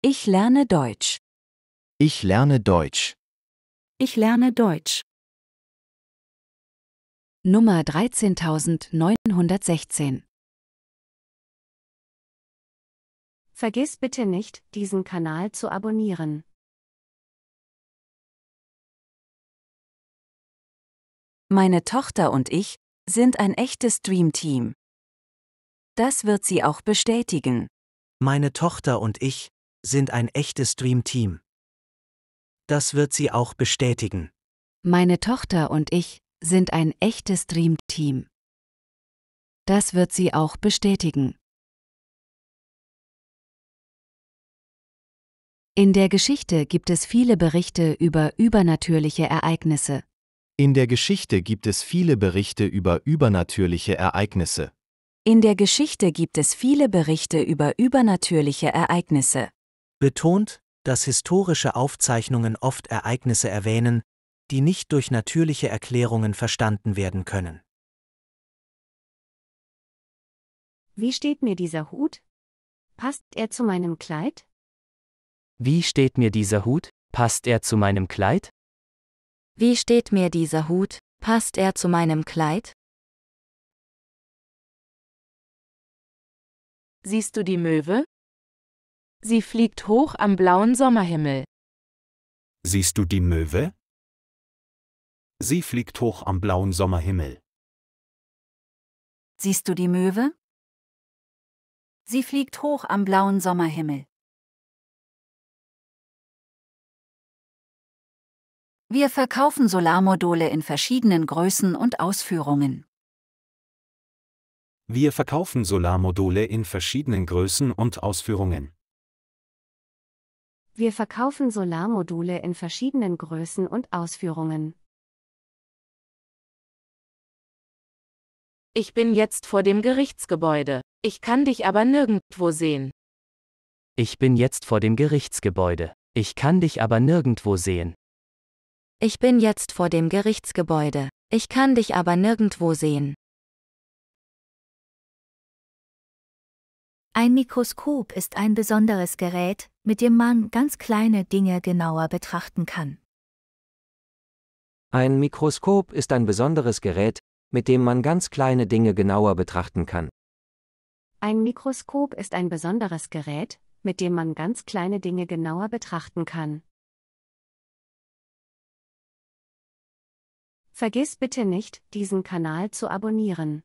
Ich lerne Deutsch. Ich lerne Deutsch. Ich lerne Deutsch. Nummer 13916. Vergiss bitte nicht, diesen Kanal zu abonnieren. Meine Tochter und ich sind ein echtes Dreamteam. Das wird sie auch bestätigen. Meine Tochter und ich sind ein echtes Dreamteam. Das wird sie auch bestätigen. Meine Tochter und ich sind ein echtes Dreamteam. Das wird sie auch bestätigen. In der Geschichte gibt es viele Berichte über übernatürliche Ereignisse. In der Geschichte gibt es viele Berichte über übernatürliche Ereignisse. In der Geschichte gibt es viele Berichte über übernatürliche Ereignisse. Betont, dass historische Aufzeichnungen oft Ereignisse erwähnen, die nicht durch natürliche Erklärungen verstanden werden können. Wie steht mir dieser Hut? Passt er zu meinem Kleid? Wie steht mir dieser Hut? Passt er zu meinem Kleid? Wie steht mir dieser Hut? Passt er zu meinem Kleid? Siehst du die Möwe? Sie fliegt hoch am blauen Sommerhimmel. Siehst du die Möwe? Sie fliegt hoch am blauen Sommerhimmel. Siehst du die Möwe? Sie fliegt hoch am blauen Sommerhimmel. Wir verkaufen Solarmodule in verschiedenen Größen und Ausführungen. Wir verkaufen Solarmodule in verschiedenen Größen und Ausführungen. Wir verkaufen Solarmodule in verschiedenen Größen und Ausführungen. Ich bin jetzt vor dem Gerichtsgebäude. Ich kann dich aber nirgendwo sehen. Ich bin jetzt vor dem Gerichtsgebäude. Ich kann dich aber nirgendwo sehen. Ich bin jetzt vor dem Gerichtsgebäude. Ich kann dich aber nirgendwo sehen. Ein Mikroskop ist ein besonderes Gerät, mit dem man ganz kleine Dinge genauer betrachten kann. Ein Mikroskop ist ein besonderes Gerät, mit dem man ganz kleine Dinge genauer betrachten kann. Ein Mikroskop ist ein besonderes Gerät, mit dem man ganz kleine Dinge genauer betrachten kann. Vergiss bitte nicht, diesen Kanal zu abonnieren.